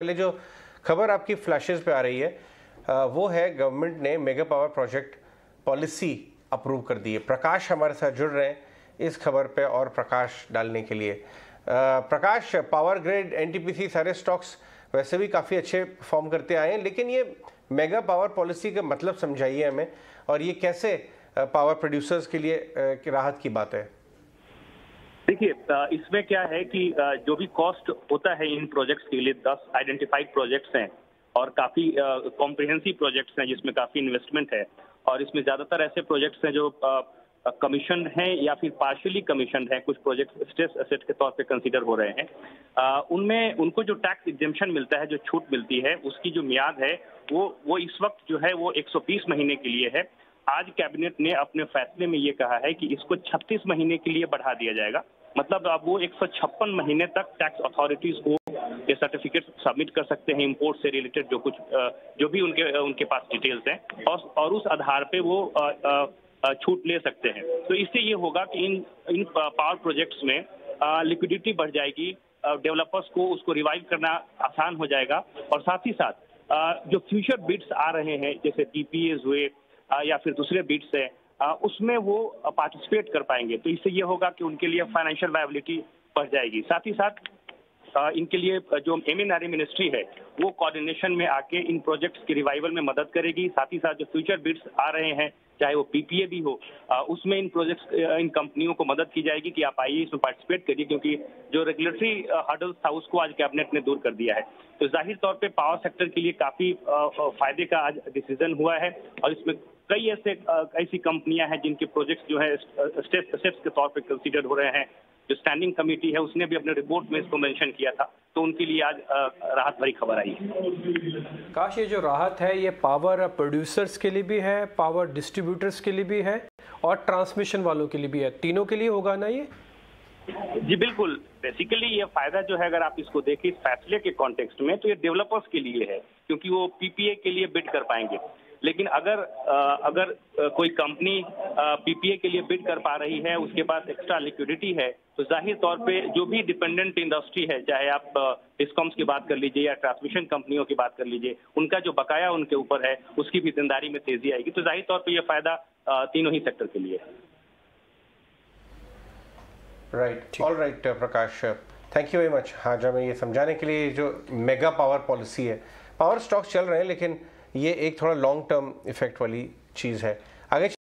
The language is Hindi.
पहले जो खबर आपकी फ्लैशेस पे आ रही है वो है गवर्नमेंट ने mega power project policy approve कर दी है। प्रकाश हमारे साथ जुड़ रहे हैं इस खबर पे और प्रकाश डालने के लिए। प्रकाश, पावर ग्रिड, एनटीपीसी सारे स्टॉक्स वैसे भी काफ़ी अच्छे परफॉर्म करते आए हैं, लेकिन ये मेगा पावर पॉलिसी का मतलब समझाइए हमें और ये कैसे पावर प्रोड्यूसर्स के लिए राहत की बात है। देखिए, इसमें क्या है कि जो भी कॉस्ट होता है इन प्रोजेक्ट्स के लिए 10 आइडेंटिफाइड प्रोजेक्ट्स हैं और काफ़ी कॉम्प्रिहेंसिव प्रोजेक्ट्स हैं जिसमें काफ़ी इन्वेस्टमेंट है और इसमें ज़्यादातर ऐसे प्रोजेक्ट्स हैं जो कमीशन हैं या फिर पार्शियली कमीशन हैं। कुछ प्रोजेक्ट्स स्ट्रेस एसेट के तौर पे कंसीडर हो रहे हैं। उनमें उनको जो टैक्स एग्जम्पशन मिलता है, जो छूट मिलती है, उसकी जो मियाद है वो इस वक्त जो है वो 120 महीने के लिए है। आज कैबिनेट ने अपने फैसले में ये कहा है कि इसको 36 महीने के लिए बढ़ा दिया जाएगा, मतलब आप वो 156 महीने तक टैक्स अथॉरिटीज को ये सर्टिफिकेट सबमिट कर सकते हैं इम्पोर्ट से रिलेटेड जो कुछ जो भी उनके पास डिटेल्स हैं और उस आधार पे वो छूट ले सकते हैं। तो इससे ये होगा कि इन पावर प्रोजेक्ट्स में लिक्विडिटी बढ़ जाएगी, डेवलपर्स को उसको रिवाइव करना आसान हो जाएगा और साथ ही साथ जो फ्यूचर बिड्स आ रहे हैं जैसे DPS हुए या फिर दूसरे बिड्स हैं उसमें वो पार्टिसिपेट कर पाएंगे। तो इससे ये होगा कि उनके लिए फाइनेंशियल वायबिलिटी बढ़ जाएगी। साथ ही साथ इनके लिए जो MNRE मिनिस्ट्री है वो कोऑर्डिनेशन में आके इन प्रोजेक्ट्स के रिवाइवल में मदद करेगी। साथ ही साथ जो फ्यूचर बिड्स आ रहे हैं चाहे वो PPA भी हो उसमें इन प्रोजेक्ट्स इन कंपनियों को मदद की जाएगी कि आप आइए इसमें पार्टिसिपेट करिए, क्योंकि जो रेगुलेटरी हर्डल्स था उसको आज कैबिनेट ने दूर कर दिया है। तो जाहिर तौर पे पावर सेक्टर के लिए काफ़ी फायदे का आज डिसीजन हुआ है और इसमें कई ऐसी कंपनियां हैं जिनके प्रोजेक्ट्स जो है स्टेप्स के तौर पे कंसीडर हो रहे हैं। जो स्टैंडिंग कमेटी है उसने भी अपने रिपोर्ट में इसको मेंशन किया था, तो उनके लिए आज राहत भरी खबर आई है। काश, ये जो राहत है ये पावर प्रोड्यूसर्स के लिए भी है, पावर डिस्ट्रीब्यूटर्स के लिए भी है और ट्रांसमिशन वालों के लिए भी है, तीनों के लिए होगा ना ये? जी बिल्कुल। बेसिकली ये फायदा जो है अगर आप इसको देखें इस फैसले के कॉन्टेक्स्ट में तो ये डेवलपर्स के लिए है, क्योंकि वो PPA के लिए बिड कर पाएंगे। लेकिन अगर कोई कंपनी PPA के लिए बिड कर पा रही है, उसके पास एक्स्ट्रा लिक्विडिटी है, तो जाहिर तौर पे जो भी डिपेंडेंट इंडस्ट्री है, चाहे आप डिस्कॉम्स की बात कर लीजिए या ट्रांसमिशन कंपनियों की बात कर लीजिए, उनका जो बकाया उनके ऊपर है उसकी भी देनदारी में तेजी आएगी। तो जाहिर तौर पे ये फायदा तीनों ही सेक्टर के लिए है। Right, all right Prakash, thank you very much. हाँ, जब मैं ये समझाने के लिए जो मेगा पावर पॉलिसी है, पावर स्टॉक्स चल रहे हैं लेकिन ये एक थोड़ा लॉन्ग टर्म इफेक्ट वाली चीज़ है। आगे